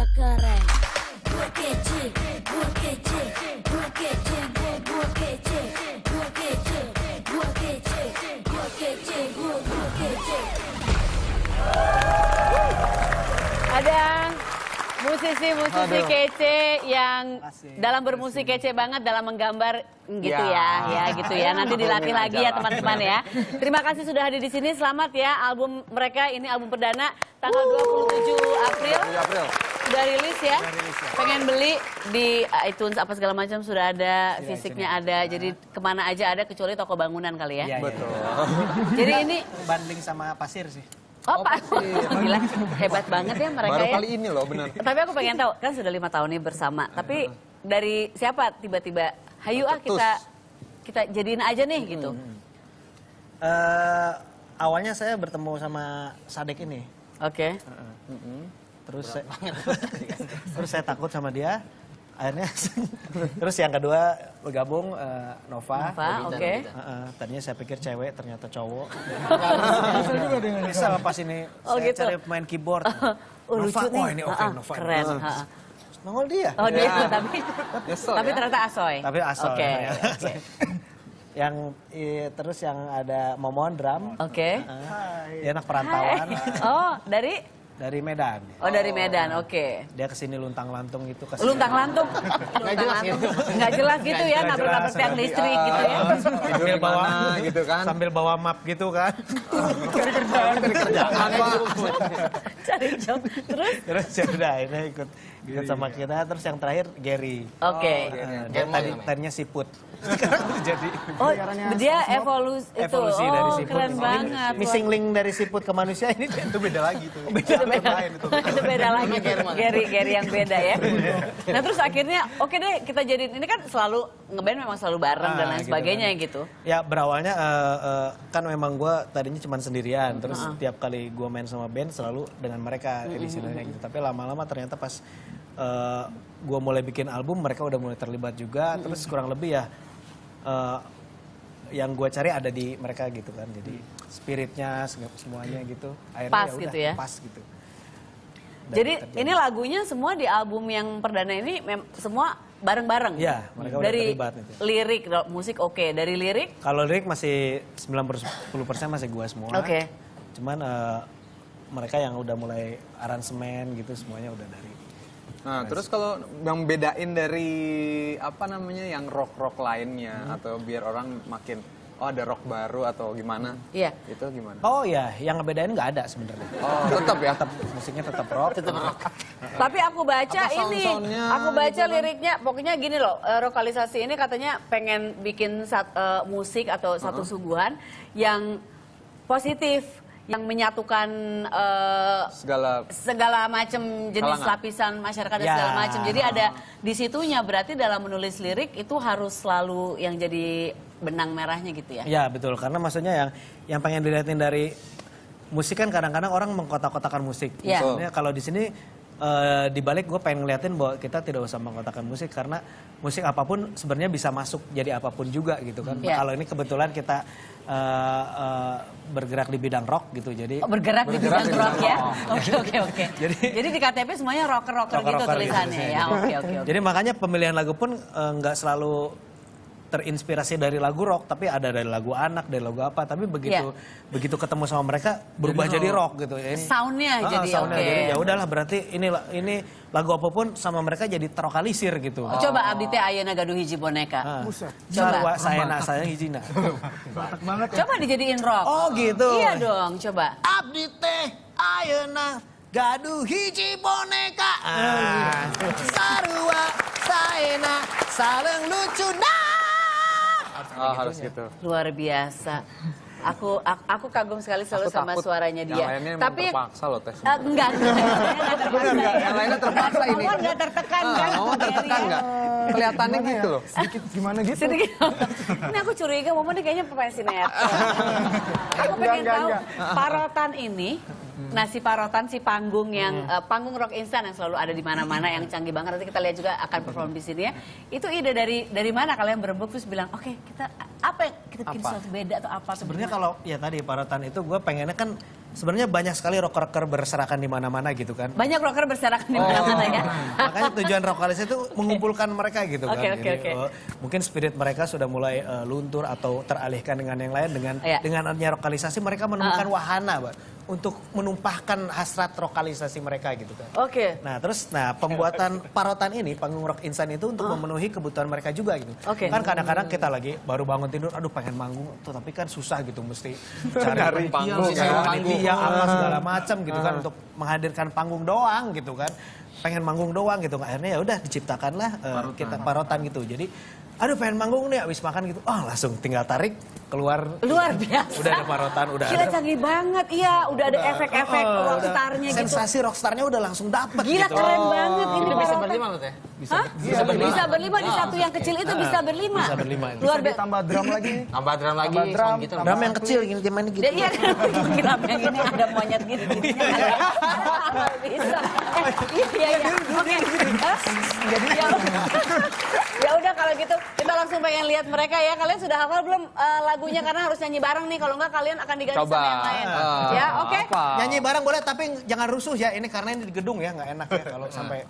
udah keren. Gue kece, gue kece, gue kece, gue kece, gue kece, gue kece, gue kece, gue kece. Ada musisi-musisi kece yang dalam bermusik kece banget, dalam menggambar gitu ya gitu ya. Nanti dilatih lagi ya teman-teman ya. Terima kasih sudah hadir di sini. Selamat ya, album mereka ini album perdana tanggal 27 April. Sudah rilis ya. Pengen beli di iTunes apa segala macam sudah ada, fisiknya ada. Jadi kemana aja ada kecuali toko bangunan kali ya. Betul. Jadi ini banding sama pasir sih. Oh Pak, gila, hebat banget ya mereka. Baru kali ini loh, benar. Tapi aku pengen tahu, kan sudah 5 tahun nih bersama. Tapi dari siapa tiba-tiba, hayu ah kita jadiin aja nih gitu. Awalnya saya bertemu sama Sadek ini. Oke. Terus saya takut sama dia. Akhirnya, terus yang kedua bergabung Nova. Oke. Tadinya saya pikir cewek, ternyata cowok. Bisa lepas ini, saya cari main keyboard. Nova, wah ini oke Nova. Keren. Nongol dia. Oh dia, tapi ternyata asoy. Tapi asoy. Oke. Terus yang ada Momon drum. Oke. Dia anak perantauan. Oh dari? Dari Medan. Oh dari Medan, oke. Dia kesini luntang-lantung gitu. Luntang-lantung? Nggak jelas gitu ya, nabrak-nabrak tiang listrik gitu ya. Sambil bawa map gitu kan. Cari kerjaan. Cari kerjaan. Cari job. Terus ya udah akhirnya ikut sama kita. Terus yang terakhir Gary. Oke. Tadinya siput. Sekarang jadi. Oh dia evolusi dari siput. Keren banget. Missing link dari siput ke manusia ini itu beda lagi tuh. Itu beda lagi, Gary yang beda ya. Nah terus akhirnya, oke deh kita jadiin, ini kan selalu ngeband memang selalu bareng dan lain sebagainya gitu. Ya berawalnya kan memang gue tadinya cuma sendirian, terus tiap kali gue main sama band selalu dengan mereka istilahnya gitu. Tapi lama-lama ternyata pas gue mulai bikin album mereka udah mulai terlibat juga, terus kurang lebih ya yang gue cari ada di mereka gitu kan, jadi spiritnya semuanya gitu akhirnya pas gitu ya, pas gitu. Dan jadi ini lagunya semua di album yang perdana ini semua bareng-bareng ya, mereka dari udah gitu. Lirik musik oke. Dari lirik kalau lirik masih 90% masih gue semua, cuman mereka yang udah mulai aransemen gitu semuanya udah dari. Nah, terus kalau yang bedain dari apa namanya yang rock lainnya atau biar orang makin ada rock baru atau gimana? Iya. Itu gimana? Oh ya, yang ngebedain nggak ada sebenarnya. Oh, tetap ya, musiknya tetap rock. Tetap rock. Tapi aku baca ini, aku baca liriknya, pokoknya gini loh, Rockalisasi ini katanya pengen bikin musik atau satu suguhan yang positif. Yang menyatukan segala macam jenis lapisan masyarakat dan segala macam. Jadi ada disitunya, berarti dalam menulis lirik itu harus selalu yang jadi benang merahnya gitu ya? Ya betul, karena maksudnya yang pengen dilihatin dari musik kan kadang-kadang orang mengkotak-kotakan musik. Maksudnya kalau di sini dibalik gue pengen ngeliatin bahwa kita tidak usah mengkotakan musik karena musik apapun sebenarnya bisa masuk jadi apapun juga gitu kan. Kalau ini kebetulan kita bergerak di bidang rock gitu, jadi bergerak di bidang rock ya. Oke. Jadi di KTP semuanya rocker gitu tulisannya ya. Oke. Jadi makanya pemilihan lagu pun nggak selalu terinspirasi dari lagu rock, tapi ada dari lagu anak, dari lagu apa, tapi begitu ketemu sama mereka berubah jadi rock gitu. Soundnya jadi oke. Ya udahlah berarti ini lagu apapun sama mereka jadi terokalisir gitu. Coba abdi teh ayeuna gaduh hiji boneka. Coba sayang hijina. Coba dijadiin rock. Oh gitu. Iya dong, coba. Abdi teh ayeuna gaduh hiji boneka. Sarua saena sareng lucuna. Harus gitu. Luar biasa. Aku kagum sekali selalu sama suaranya dia. Yang lainnya tapi terpaksa loh tes. Enggak. Yang lainnya terpaksa ini. Kamu nggak tertekan kan? Kamu tertekan nggak? Kelihatannya gitu loh. Sedikit gimana gitu? Ini aku curiga Momon ini kayaknya pemain sinetron. Aku pengen tahu parotan ini. Nah si parotan si panggung yang panggung rock instan yang selalu ada di mana-mana yang canggih banget, nanti kita lihat juga akan perform di sini ya. Itu ide dari mana kalian berebut terus bilang oke kita bikin sesuatu beda atau apa? Sebenarnya kalau ya tadi parotan itu gue pengennya kan sebenarnya banyak sekali rocker-rocker berserakan di mana-mana gitu kan. Banyak rocker berserakan di mana-mana ya. Makanya tujuan Rockalisasi itu mengumpulkan mereka gitu kan. Mungkin spirit mereka sudah mulai luntur atau teralihkan dengan yang lain. Dengan adanya Rockalisasi mereka menemukan wahana Mbak, untuk menumpahkan hasrat Rockalisasi mereka gitu kan. Nah terus pembuatan parotan ini, panggung rock insan itu untuk memenuhi kebutuhan mereka juga gitu. Kan kadang-kadang kita lagi baru bangun tidur, aduh pengen manggung tuh tapi kan susah gitu, mesti cari panggung, ya apa segala macam gitu kan, untuk menghadirkan panggung doang gitu kan, pengen manggung doang gitu. Akhirnya ya udah diciptakanlah parotan gitu. Jadi aduh pengen manggung nih, habis makan gitu, oh langsung tinggal tarik keluar. Luar biasa. Udah ada parotan, udah gila, ada. Canggih banget, iya. Udah ada efek-efek rockstarnya gitu. Sensasi rockstarnya udah langsung dapet. Gila gitu. Keren banget ini parotan. Bisa berlima loh teh. Bisa berlima di satu yang kecil itu bisa berlima. Bisa berlima. Luar biasa. Tambah drum lagi. Tambah drum lagi. Drum yang kecil gini cuman gitu. Iya. Drum yang ini ada monyet gini. Bisa. Iya. Ya udah kalau gitu kita langsung pengen lihat mereka ya. Kalian sudah hafal belum lagunya, karena harus nyanyi bareng nih, kalau enggak kalian akan diganti sama yang lain. Ya, oke. Nyanyi bareng boleh tapi jangan rusuh ya, ini karena ini di gedung ya, nggak enak ya kalau sampai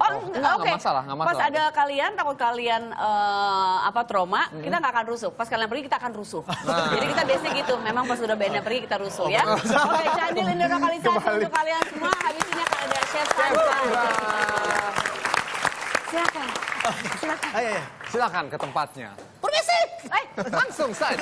enggak masalah. Pas ada kalian, takut kalian trauma, kita nggak akan rusuh. Pas kalian pergi kita akan rusuh. Jadi kita biasanya gitu, memang pas udah bandnya pergi kita rusuh ya. Oke, Candil ini Rockalisasi untuk kalian semua, habisnya kalau ada chef silakan. Silakan ke tempatnya. Permisi. Langsung saja.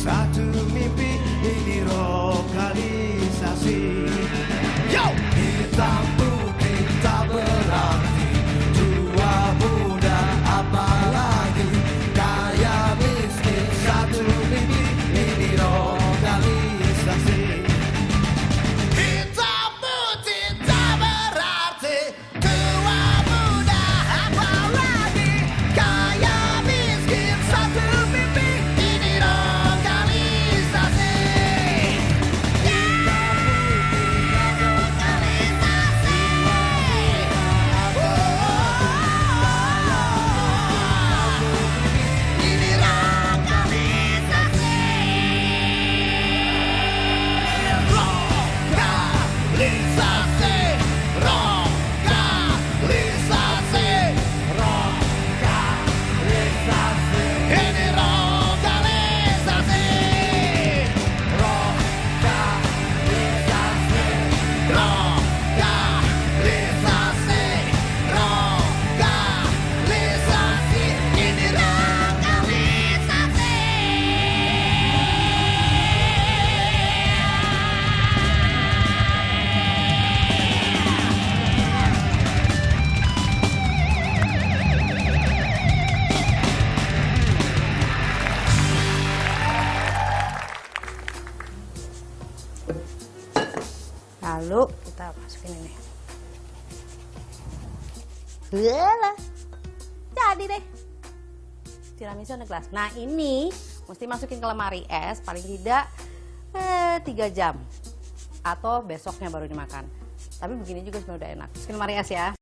Satu mimpi, ini Rockalisasi. Yo! Hitam putih tak berarti, tua muda apalagi, kaya miskin satu mimpi, ini Rockalisasi. Hitam putih tak berarti, tua muda apalagi, kaya miskin satu mimpi, ini Rockalisasi. Lalu kita masukin ini. Walah, jadi deh tiramisu on the glass. Nah ini mesti masukin ke lemari es paling tidak 3 jam atau besoknya baru dimakan. Tapi begini juga sebenarnya udah enak. Masukin lemari es ya.